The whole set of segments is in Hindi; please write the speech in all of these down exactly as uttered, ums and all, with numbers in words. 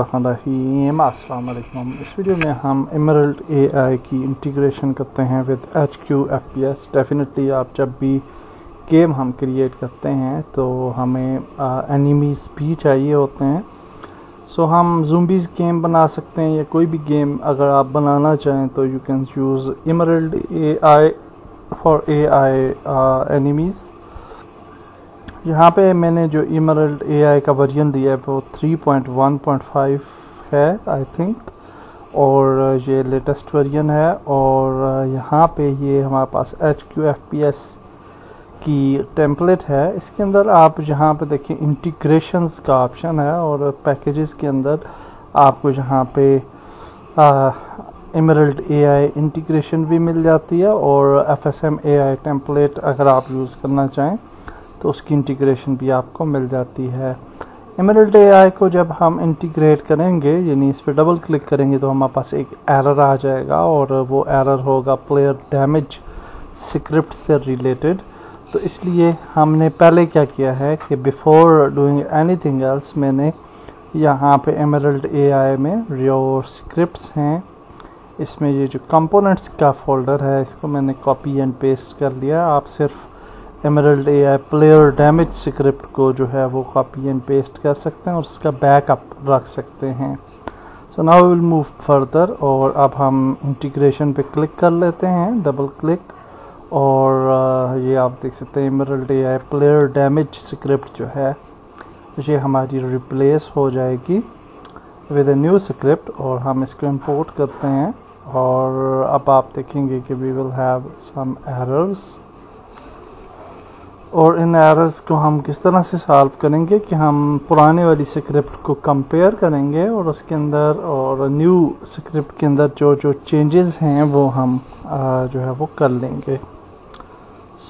अस्सलाम वालेकुम। इस वीडियो में हम एमरल्ड एआई की इंटीग्रेशन करते हैं with H Q F P S. Definitely आप जब भी गेम हम क्रिएट करते हैं तो हमें एनिमीज़ भी चाहिए होते हैं। सो so, हम ज़ोंबीज़ गेम बना सकते हैं या कोई भी गेम अगर आप बनाना चाहें तो you can use Emerald AI for AI enemies. यहाँ पे मैंने जो एमरल्ड एआई का वर्जन दिया है वो three point one point five है आई थिंक, और ये लेटेस्ट वर्जन है। और यहाँ पे ये हमारे पास H Q F P S की टेम्पलेट है। इसके अंदर आप यहाँ पे देखिए इंटीग्रेशंस का ऑप्शन है, और पैकेजेस के अंदर आपको यहाँ पे एमरल्ड एआई इंटीग्रेशन भी मिल जाती है, और F S M AI template अगर आप यूज़ करना चाहें तो उसकी इंटीग्रेशन भी आपको मिल जाती है। एमरल्ड एआई को जब हम इंटीग्रेट करेंगे यानी इस पर डबल क्लिक करेंगे तो हमारे पास एक एरर आ जाएगा, और वो एरर होगा प्लेयर डैमेज स्क्रिप्ट से रिलेटेड। तो इसलिए हमने पहले क्या किया है कि बिफोर डूइंग एनीथिंग एल्स मैंने यहाँ पे एमरल्ड एआई में रियोर स्क्रिप्ट्स हैं, इसमें ये जो कंपोनेंट्स का फोल्डर है इसको मैंने कॉपी एंड पेस्ट कर लिया। आप सिर्फ Emerald AI player damage script को जो है वो कॉपी एंड पेस्ट कर सकते हैं और इसका बैकअप रख सकते हैं। So now will move further, और अब हम इंटीग्रेशन पे क्लिक कर लेते हैं, डबल क्लिक, और ये आप देख सकते हैं Emerald AI player damage script जो है ये हमारी रिप्लेस हो जाएगी विद ए न्यू स्क्रिप्ट। और हम इसको इंपोर्ट करते हैं, और अब आप देखेंगे कि we will have some errors, और इन एरर्स को हम किस तरह से सॉल्व करेंगे कि हम पुराने वाली स्क्रिप्ट को कंपेयर करेंगे और उसके अंदर और न्यू स्क्रिप्ट के अंदर जो जो चेंजेस हैं वो हम आ, जो है वो कर लेंगे।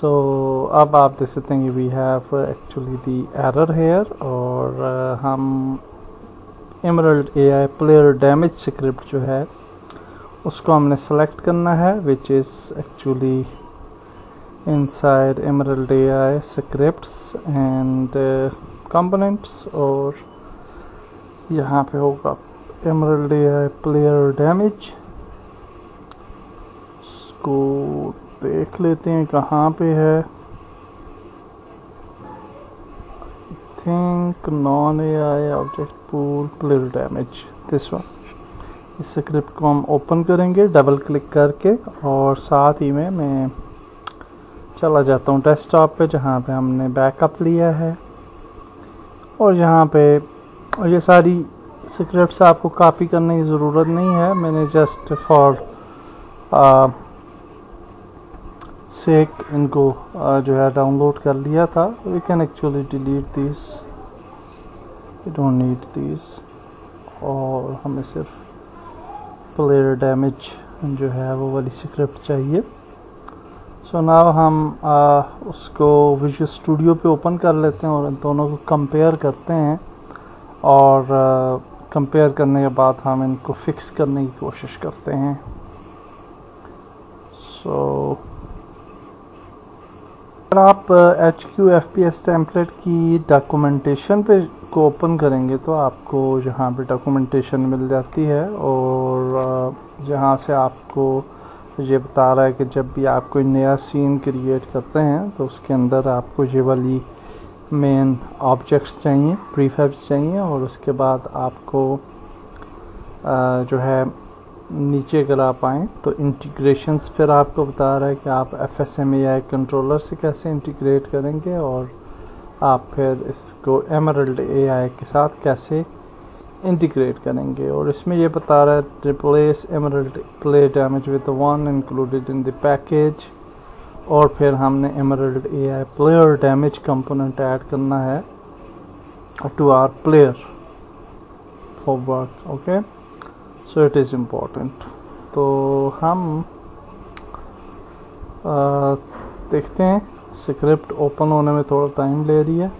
सो so, अब आप देख सकते हैं कि we have actually the error here, और आ, हम Emerald AI player damage script जो है उसको हमने सेलेक्ट करना है which is actually inside Emerald A I scripts and uh, components, और यहाँ पे होगा Emerald A I player damage। इसको देख लेते हैं कहाँ पे है, think non A I object pool player damage this one। इस स्क्रिप्ट को हम ओपन करेंगे डबल क्लिक करके, और साथ ही में मैं चला जाता हूँ डेस्कटॉप पे जहाँ पे हमने बैकअप लिया है, और यहाँ पे ये सारी स्क्रिप्ट्स आपको कॉपी करने की ज़रूरत नहीं है। मैंने जस्ट फॉर सेक इनको आ, जो है डाउनलोड कर लिया था। We can actually delete this, we don't need this, और हमें सिर्फ प्लेयर डैमेज जो है वो वाली स्क्रिप्ट चाहिए। सो नाउ हम आ, उसको विजुअल स्टूडियो पे ओपन कर लेते हैं और इन दोनों को कंपेयर करते हैं, और कंपेयर करने के बाद हम इनको फिक्स करने की कोशिश करते हैं। सो so, अगर आप H Q F P S template की डॉक्यूमेंटेशन पे को ओपन करेंगे तो आपको यहाँ पे डॉक्यूमेंटेशन मिल जाती है, और यहाँ से आपको ये बता रहा है कि जब भी आप कोई नया सीन क्रिएट करते हैं तो उसके अंदर आपको ये वाली मेन ऑब्जेक्ट्स चाहिए, प्रीफैब्स चाहिए, और उसके बाद आपको आ, जो है नीचे अगर आप आएँ तो इंटीग्रेशंस पर आपको बता रहा है कि आप F S M A I controller से कैसे इंटीग्रेट करेंगे, और आप फिर इसको एमरल्ड ए आई के साथ कैसे इंटीग्रेट करेंगे। और इसमें यह बता रहा है replace Emerald play damage with the one included in the package, और फिर हमने Emerald AI player damage component add करना है to our player for work. Okay so it is important. तो हम आ, देखते हैं, स्क्रिप्ट ओपन होने में थोड़ा टाइम ले रही है।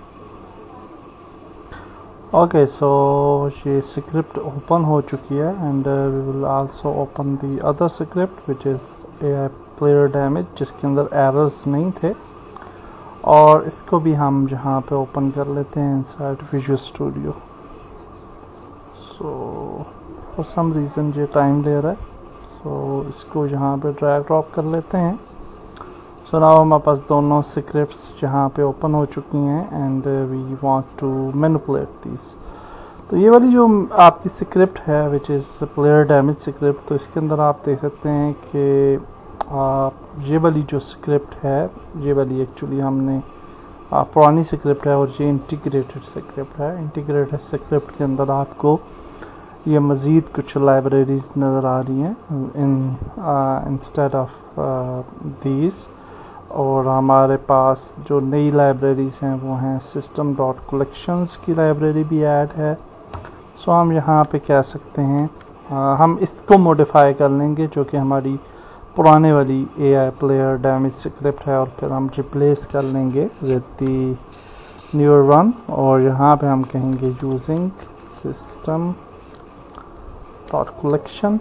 ओके सो ये स्क्रिप्ट ओपन हो चुकी है, and we will also open the other script which is AI player damage जिसके अंदर एरर्स नहीं थे, और इसको भी हम जहाँ पे ओपन कर लेते हैं inside visual studio. So for some reason ये टाइम ले रहा है, सो so, इसको यहाँ पे ड्रैग ड्रॉप कर लेते हैं। सो so, नाउ हमारे पास दोनों स्क्रिप्ट्स यहाँ पे ओपन हो चुकी हैं and we want to manipulate this. तो ये वाली जो आपकी स्क्रिप्ट है which is player damage script, तो इसके अंदर आप देख सकते हैं कि आप ये वाली जो स्क्रिप्ट है, ये वाली एक्चुअली हमने आप पुरानी स्क्रिप्ट है और ये इंटीग्रेटेड स्क्रिप्ट है। इंटीग्रेटेड स्क्रिप्ट के अंदर आपको ये मज़ीद कुछ लाइब्रेरीज़ नज़र आ रही हैं इन इंस्टेड ऑफ दीज, और हमारे पास जो नई लाइब्रेरीज़ हैं वो हैं सिस्टम डॉट कलेक्शंस की लाइब्रेरी भी ऐड है। सो हम यहाँ पे कह सकते हैं uh, हम इसको मॉडिफाई कर लेंगे जो कि हमारी पुराने वाली A I player damage script है, और फिर हम रिप्लेस कर लेंगे विद दी न्यूअर वन। और यहाँ पे हम कहेंगे यूजिंग सिस्टम डॉट कलेक्शन,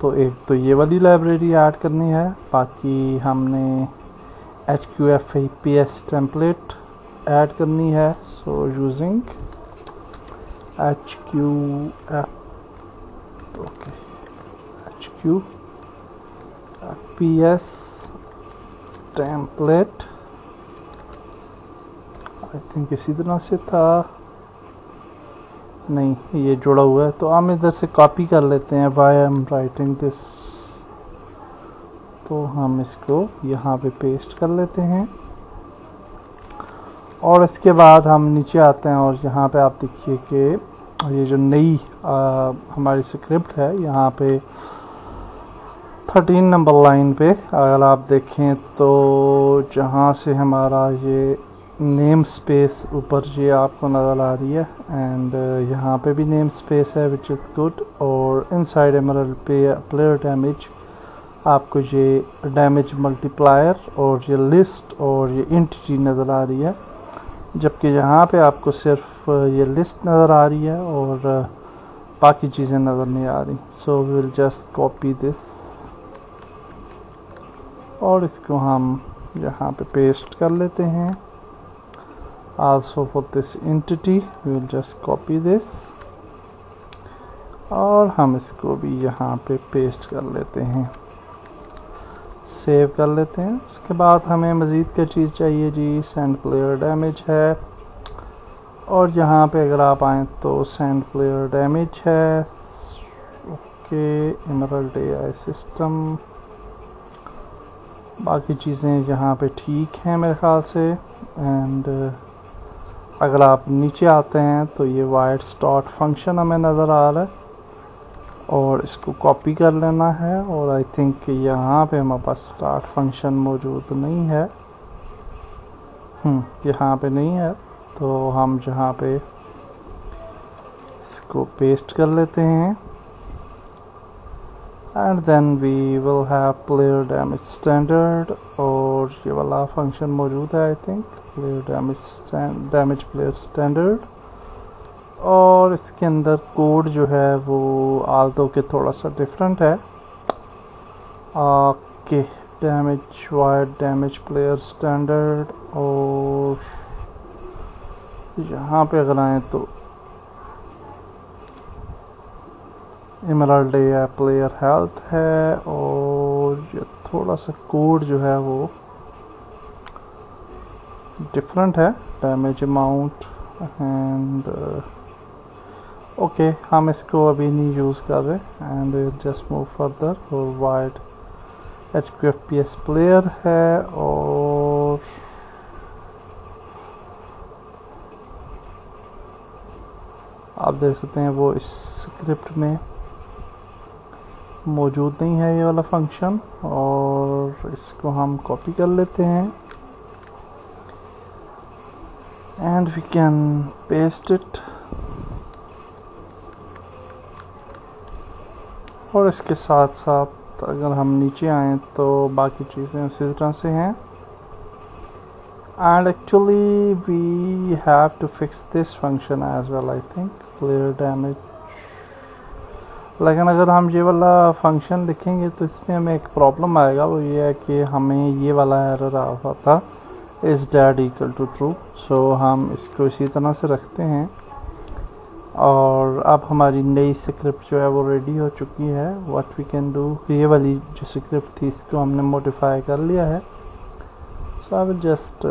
तो एक तो ये वाली लाइब्रेरी ऐड करनी है। बाकी हमने H Q F I P S template add करनी है, so using H Q F okay Q P S template I think इसी तरह से था, नहीं ये जुड़ा हुआ है तो हम इधर से कॉपी कर लेते हैं। Why I am writing this, तो हम इसको यहाँ पे पेस्ट कर लेते हैं। और इसके बाद हम नीचे आते हैं और यहाँ पे आप देखिए कि ये जो नई हमारी स्क्रिप्ट है, यहाँ पे थर्टीन नंबर लाइन पे अगर आप देखें तो जहाँ से हमारा ये नेम स्पेस ऊपर ये आपको नज़र आ रही है, एंड यहाँ पे भी नेम स्पेस है विच इज़ गुड। और इनसाइड एमरल्ड पे प्लेयर डैमेज आपको ये डैमेज मल्टीप्लायर और ये लिस्ट और ये इंटिटी नज़र आ रही है, जबकि यहाँ पे आपको सिर्फ ये लिस्ट नज़र आ रही है और बाकी चीज़ें नज़र नहीं आ रही। So we will just copy this और इसको हम यहाँ पे पेस्ट कर लेते हैं। Also for this entity we will just copy this और हम इसको भी यहाँ पे पेस्ट कर लेते हैं, सेव कर लेते हैं। उसके बाद हमें मज़ीद क्या चीज़ चाहिए जी, सेंड प्लेयर डैमेज है, और यहाँ पे अगर आप आएँ तो सेंड प्लेयर डैमेज है। ओके एमरल्ड एआई सिस्टम, बाकी चीज़ें यहाँ पे ठीक हैं मेरे ख़्याल से। एंड uh, अगर आप नीचे आते हैं तो ये वाइड स्टार्ट फंक्शन हमें नज़र आ रहा है और इसको कॉपी कर लेना है। और आई थिंक यहाँ पे हमारे पास स्टार्ट फंक्शन मौजूद नहीं है, हम्म यहाँ पे नहीं है, तो हम जहाँ पे इसको पेस्ट कर लेते हैं। And then we will have player damage standard, और ये वाला फंक्शन मौजूद है I think, player damage damage player standard। और इसके अंदर कोड जो है वो आल्टो के थोड़ा सा डिफरेंट है। Okay damage wide damage player standard, और यहाँ पे अगर आएँ तो एमराल्ड या प्लेयर हेल्थ है, और ये थोड़ा सा कोड जो है वो डिफरेंट है। डैमेज अमाउंट एंड ओके हम इसको अभी नहीं यूज़ कर रहे एंड जस्ट मूव फर्दर। और void H Q F P S player है, और आप देख सकते हैं वो इस स्क्रिप्ट में मौजूद नहीं है ये वाला फंक्शन, और इसको हम कॉपी कर लेते हैं and we can paste it. और इसके साथ साथ अगर हम नीचे आएँ तो बाकी चीज़ें उसी तरह से हैं। And actually we have to fix this function as well I think, player damage। लेकिन अगर हम ये वाला फंक्शन लिखेंगे तो इसमें हमें एक प्रॉब्लम आएगा, वो ये है कि हमें ये वाला एरर आ रहा था is dead equal to true। सो हम इसको इसी तरह से रखते हैं और अब हमारी नई स्क्रिप्ट जो है वो रेडी हो चुकी है। व्हाट वी कैन डू, ये वाली जो स्क्रिप्ट थी इसको हमने मॉडिफाई कर लिया है। So I will just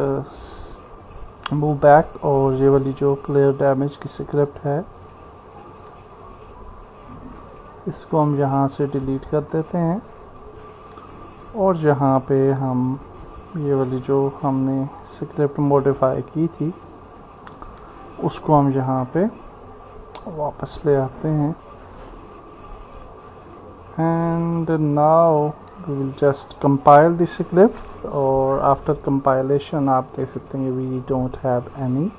move back और ये वाली जो क्लियर डैमेज की स्क्रिप्ट है इसको हम यहाँ से डिलीट कर देते हैं। और यहाँ पे हम ये वाली जो हमने स्क्रिप्ट मॉडिफाई की थी उसको हम यहाँ पे वापस ले आते हैं। And now we will just compile the script और आफ्टर कंपाइलेशन आप देख सकते हैं we don't have any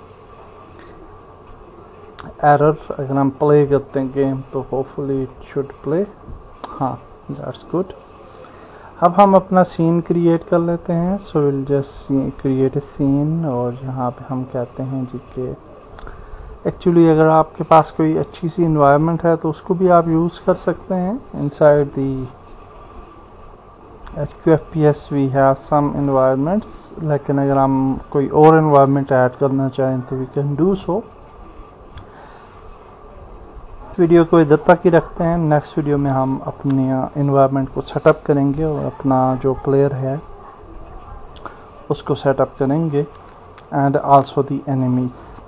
error. अगर हम प्ले करते हैं गेम तो होपफुली इट शुड प्ले। हाँ, दैट्स गुड। अब हम अपना सीन क्रिएट कर लेते हैं। So will just create a scene और यहाँ पे हम कहते हैं जी के एक्चुअली अगर आपके पास कोई अच्छी सी इन्वायरमेंट है तो उसको भी आप यूज़ कर सकते हैं। Inside the H Q F P S we have some environments, लेकिन अगर हम कोई और इन्वायरमेंट ऐड करना चाहें तो we can do so. Video को इधर तक ही रखते हैं। नेक्स्ट वीडियो में हम अपने एनवायरनमेंट को सेटअप करेंगे और अपना जो प्लेयर है उसको सेटअप करेंगे एंड आल्सो द एनिमीज़।